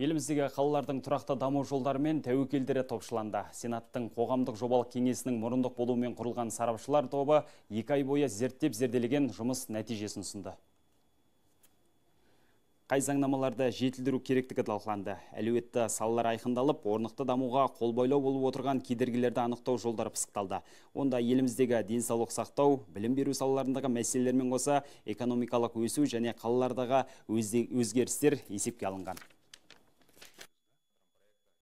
Еліміздегі қалалардың тұрақты даму жолдары мен тәуекелдері топшыланды. Сенаттың Қоғамдық жобалық кеңесінің мұрындық болуымен құрылған сарапшылар тобы 2 ай бойы зерделеген жұмыс нәтижесін ұсынды. Қай заңнамаларды жетілдіру керектігі талқыланды. Әлеуетті салалар айқындалып, орнықты дамуға қолбайлау болып отырған кедергілерді анықтау жолдары пысықталды. Онда еліміздегі денсаулық сақтау, білім беру салаларындағы мәселелермен қоса экономикалық өсу және қалалардағы өзгерістер есепке алынған.